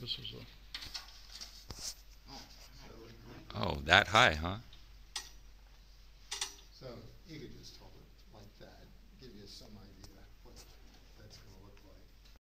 This is a... Oh, that high, huh? So you could just hold it like that, give you a semi